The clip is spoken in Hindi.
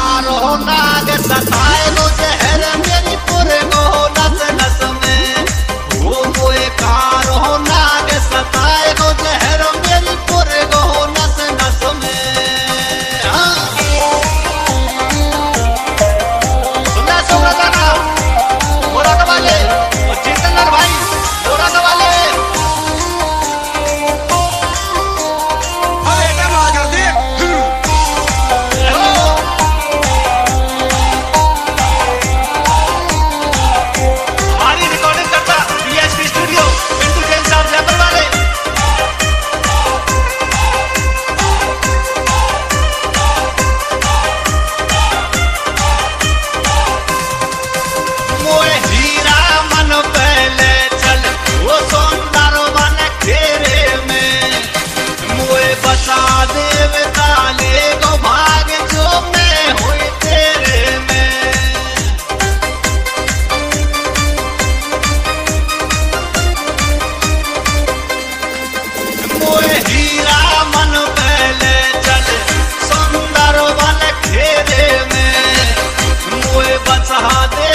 मारो नाग सताए लो जहर मेरी पूरे गो नस नस में वो मोए कारो नाग सताए लो जहर मेरी पूरे गो नस नस में। सुना सुना गाना बोरा कबाले जितेंद्र भाई बोरा कबाले हाँ।